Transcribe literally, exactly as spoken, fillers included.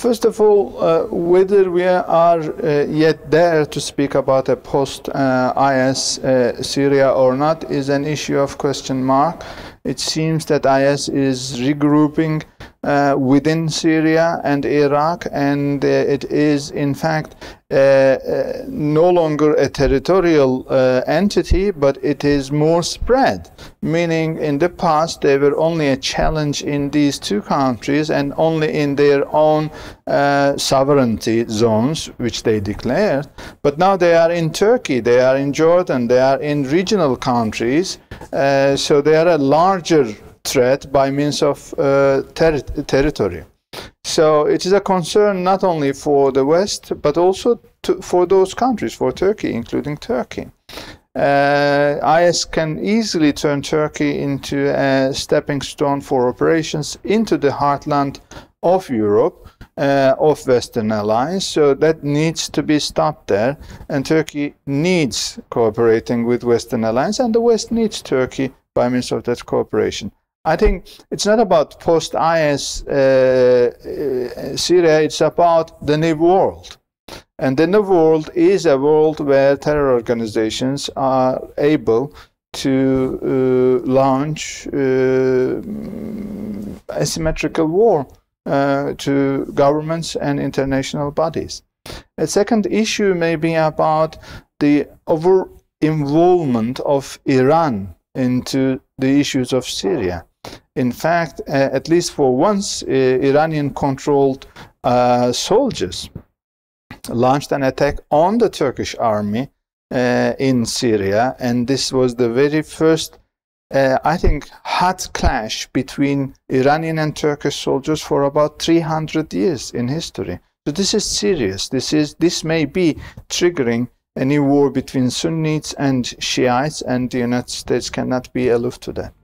first of all, uh, whether we are uh, yet there to speak about a post-I S uh, uh, Syria or not is an issue of question mark. It seems that I S is regrouping uh, within Syria and Iraq, and uh, it is in fact uh, uh, no longer a territorial uh, entity, but it is more spread, meaning in the past they were only a challenge in these two countries and only in their own uh, sovereignty zones, which they declared, but now they are in Turkey, they are in Jordan, they are in regional countries, uh, so they are a larger threat by means of uh, ter territory. So it is a concern not only for the West, but also to, for those countries, for Turkey, including Turkey. Uh, I S can easily turn Turkey into a stepping stone for operations into the heartland of Europe, uh, of Western allies, so that needs to be stopped there, and Turkey needs cooperating with Western allies, and the West needs Turkey by means of that cooperation. I think it's not about post-I S uh, Syria, it's about the new world. And the new world is a world where terror organizations are able to uh, launch uh, asymmetrical war uh, to governments and international bodies. A second issue may be about the over-involvement of Iran into the issues of Syria. In fact, uh, at least for once, uh, Iranian-controlled uh, soldiers launched an attack on the Turkish army uh, in Syria, and this was the very first, uh, I think, hot clash between Iranian and Turkish soldiers for about three hundred years in history. So this is serious. This is this may be triggering any war between Sunnis and Shiites, and the United States cannot be aloof to that.